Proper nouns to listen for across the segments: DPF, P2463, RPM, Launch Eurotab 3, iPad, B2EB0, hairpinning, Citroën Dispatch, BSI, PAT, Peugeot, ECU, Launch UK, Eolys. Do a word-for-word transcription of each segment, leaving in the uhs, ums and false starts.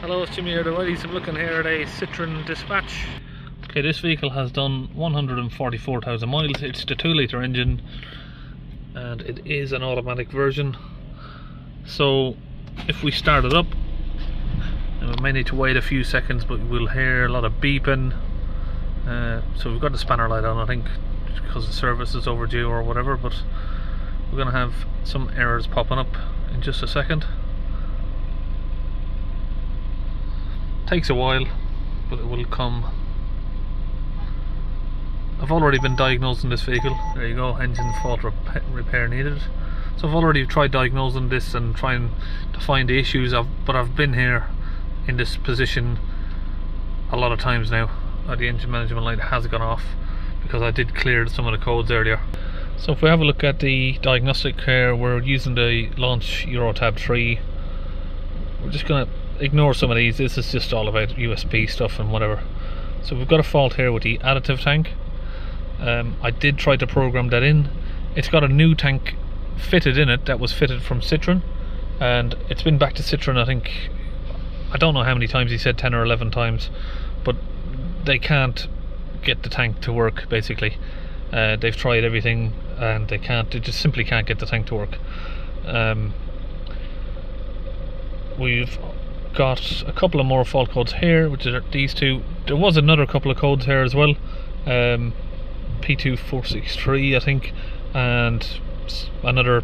Hello, it's Jimmy here, the righties. I'm looking here at a Citroën Dispatch. Okay, this vehicle has done one hundred forty-four thousand miles. It's the two litre engine and it is an automatic version. So if we start it up, and we may need to wait a few seconds, but we'll hear a lot of beeping. Uh, so we've got the spanner light on, I think, because the service is overdue or whatever, but we're going to have some errors popping up in just a second. Takes a while, but it will come. I've already been diagnosing this vehicle. There you go, engine fault rep repair needed. So I've already tried diagnosing this and trying to find the issues, I've, but I've been here in this position a lot of times now. The engine management light has gone off because I did clear some of the codes earlier. So if we have a look at the diagnostic here, we're using the Launch Eurotab three. We're just going to ignore some of these. This is just all about U S B stuff and whatever. So we've got a fault here with the additive tank. um, I did try to program that in. It's got a new tank fitted in it that was fitted from Citroën, and it's been back to Citroën, I think, I don't know how many times, he said ten or eleven times, but they can't get the tank to work basically. Uh, they've tried everything and they can't, they just simply can't get the tank to work. Um, we've got a couple of more fault codes here, which are these two. There was another couple of codes here as well, um, P two four six three I think, and another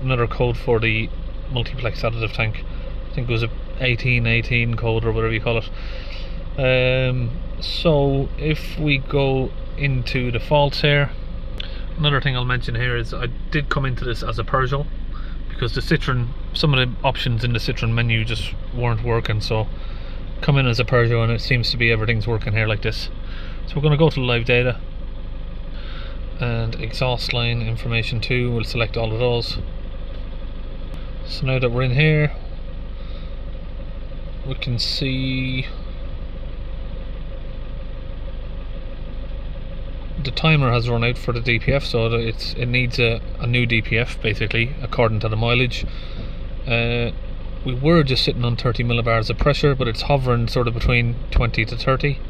another code for the multiplex additive tank. I think it was a eighteen eighteen code or whatever you call it. Um, so if we go into the faults here, another thing I'll mention here is I did come into this as a Peugeot, because the Citroën, some of the options in the Citroën menu just weren't working, so come in as a Peugeot and it seems to be everything's working here like this. So we're going to go to live data and exhaust line information too, we'll select all of those. So now that we're in here, we can see the timer has run out for the D P F, so it's it needs a, a new D P F basically according to the mileage. Uh, we were just sitting on thirty millibars of pressure, but it's hovering sort of between twenty to thirty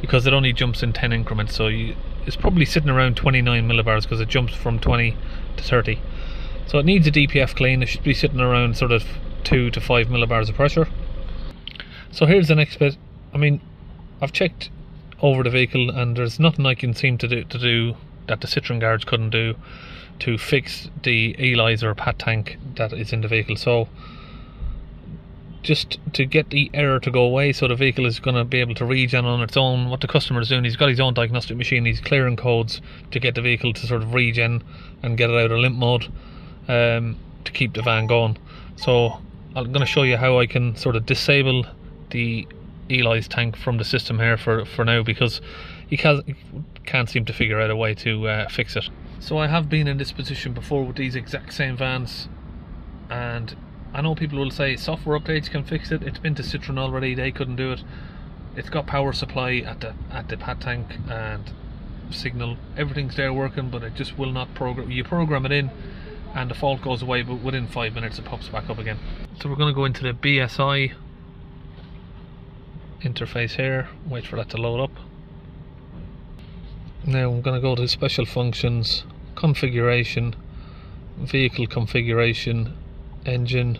because it only jumps in ten increments, so you, it's probably sitting around twenty-nine millibars because it jumps from twenty to thirty. So it needs a D P F clean. It should be sitting around sort of two to five millibars of pressure. So here's the next bit. I mean, I've checked over the vehicle and there's nothing I can seem to do, to do that the Citroën garage couldn't do to fix the Eolys or P A T tank that is in the vehicle. So just to get the error to go away, so the vehicle is going to be able to regen on its own. What the customer is doing, he's got his own diagnostic machine, he's clearing codes to get the vehicle to sort of regen and get it out of limp mode, um, to keep the van going. So I'm going to show you how I can sort of disable the Eolys tank from the system here for, for now, because he can't, can't seem to figure out a way to uh, fix it. So I have been in this position before with these exact same vans, and I know people will say software updates can fix it. It's been to Citroën already, they couldn't do it. It's got power supply at the, at the P A T tank and signal, everything's there working, but it just will not program. You program it in and the fault goes away, but within five minutes it pops back up again. So we're going to go into the B S I interface here, wait for that to load up. Now I'm going to go to special functions, configuration, vehicle configuration, engine.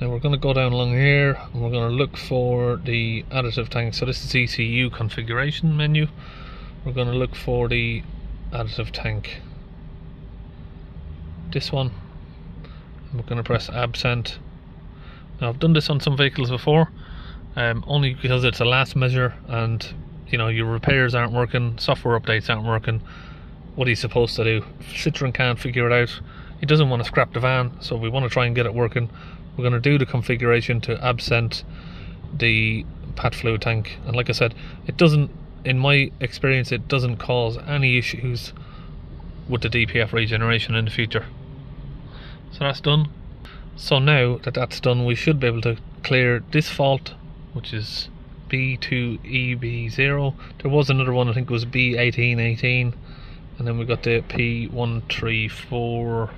Now we're going to go down along here and we're going to look for the additive tank. So this is E C U configuration menu. We're going to look for the additive tank, this one, and we're going to press absent. Now I've done this on some vehicles before, um, only because it's a last measure and you know your repairs aren't working, software updates aren't working. What are you supposed to do? Citroën can't figure it out. He doesn't want to scrap the van, so we want to try and get it working. We're going to do the configuration to absent the P A T fluid tank, and like I said, it doesn't, in my experience, it doesn't cause any issues with the D P F regeneration in the future. So that's done. So now that that's done, we should be able to clear this fault, which is B two E B zero. There was another one, I think it was B eighteen eighteen, and then we've got the P one three four,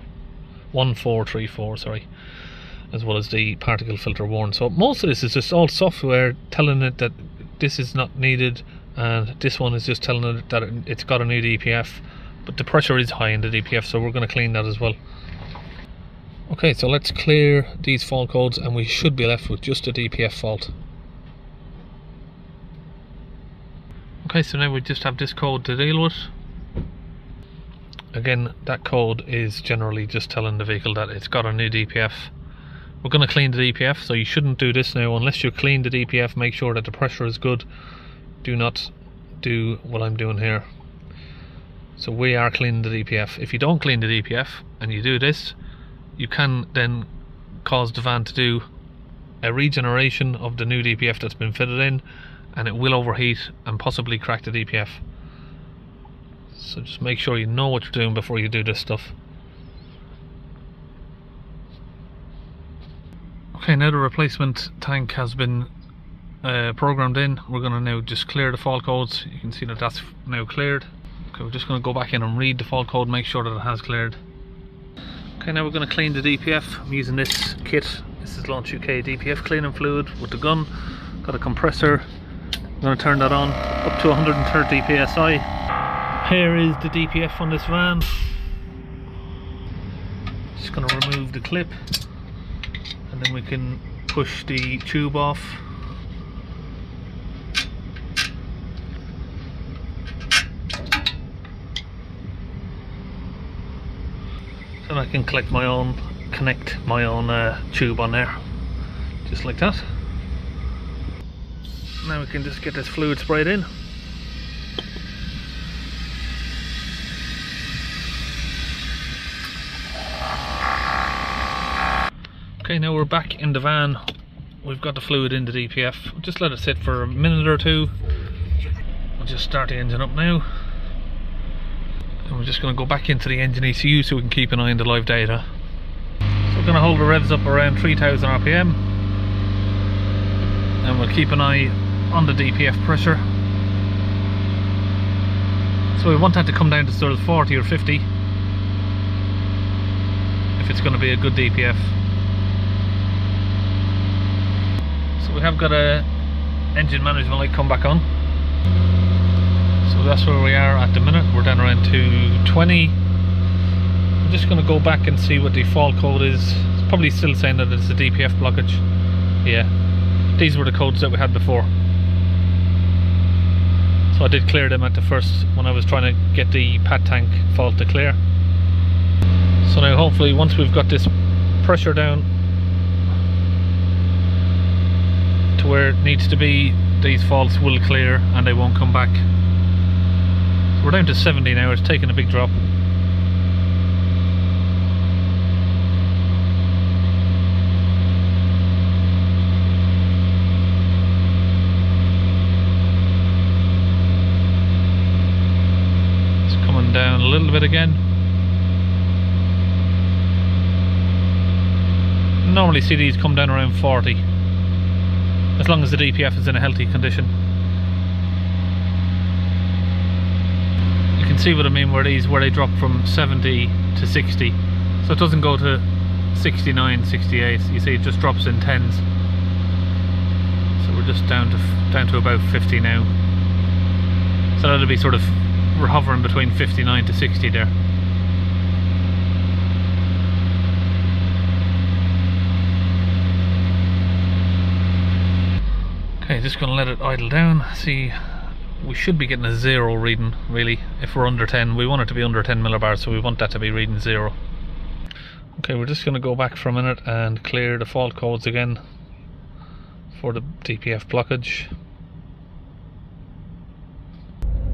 one four three four, sorry, as well as the particle filter warn. So most of this is just all software telling it that this is not needed, and this one is just telling it that it's got a new D P F, but the pressure is high in the D P F, so we're going to clean that as well. Okay, so let's clear these fault codes and we should be left with just a D P F fault. Okay, so now we just have this code to deal with. Again, that code is generally just telling the vehicle that it's got a new D P F. We're going to clean the D P F, so you shouldn't do this now unless you clean the D P F. Make sure that the pressure is good. Do not do what I'm doing here. So we are cleaning the D P F. If you don't clean the D P F and you do this, you can then cause the van to do a regeneration of the new D P F that's been fitted in, and it will overheat and possibly crack the D P F. So just make sure you know what you're doing before you do this stuff. Okay, now the replacement tank has been uh, programmed in. We're going to now just clear the fault codes. You can see that that's now cleared. Okay, we're just going to go back in and read the fault code, make sure that it has cleared. Okay, now we're going to clean the D P F. I'm using this kit. This is Launch U K D P F cleaning fluid with the gun. Got a compressor. I'm going to turn that on up to one hundred thirty P S I. Here is the D P F on this van. Just going to remove the clip, and then we can push the tube off. And I can collect my own, connect my own uh, tube on there, just like that. Now we can just get this fluid sprayed in. Okay, now we're back in the van. We've got the fluid in the D P F. Just let it sit for a minute or two. I'll just start the engine up now. And we're just going to go back into the engine E C U so we can keep an eye on the live data. So we're going to hold the revs up around three thousand R P M, and we'll keep an eye on the D P F pressure. So we want that to come down to sort of forty or fifty if it's going to be a good D P F. So we have got a engine management light come back on. So that's where we are at the minute. We're down around two twenty. I'm just going to go back and see what the fault code is. It's probably still saying that it's a D P F blockage. Yeah, these were the codes that we had before. So I did clear them at the first when I was trying to get the P A T tank fault to clear. So now hopefully once we've got this pressure down to where it needs to be, these faults will clear and they won't come back. We're down to seventy now, it's taking a big drop. It's coming down a little bit again. I normally see these come down around forty, as long as the D P F is in a healthy condition. See what I mean, where these where they drop from seventy to sixty, so it doesn't go to sixty-nine, sixty-eight, you see, it just drops in tens. So we're just down to down to about fifty now, so that'll be sort of, we're hovering between fifty-nine to sixty there. Okay, just gonna let it idle down. See, we should be getting a zero reading really if we're under ten. We want it to be under ten millibars, so we want that to be reading zero. Okay, we're just going to go back for a minute and clear the fault codes again for the D P F blockage.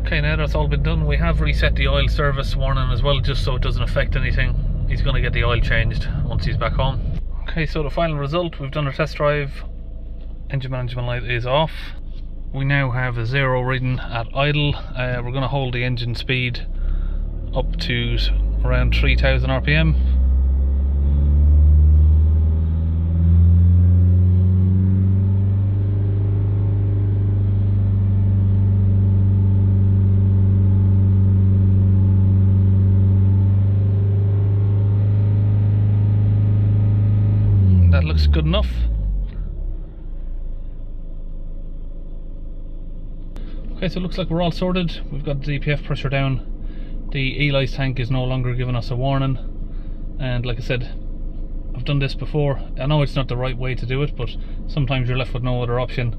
Okay, now that's all been done. We have reset the oil service warning as well, just so it doesn't affect anything. He's going to get the oil changed once he's back home. Okay, so the final result, we've done a test drive. Engine management light is off. We now have a zero reading at idle. Uh, we're going to hold the engine speed up to around three thousand R P M. looks good enough. Okay, so it looks like we're all sorted. We've got the D P F pressure down, the Eolys tank is no longer giving us a warning, and like I said, I've done this before. I know it's not the right way to do it, but sometimes you're left with no other option.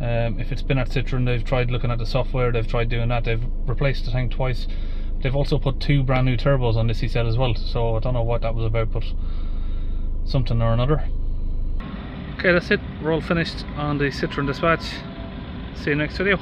Um, if it's been at Citroën, they've tried looking at the software, they've tried doing that, they've replaced the tank twice. They've also put two brand new turbos on this, he said, as well, so I don't know what that was about, but something or another. Okay, that's it, we're all finished on the Citroën Dispatch. See you next video.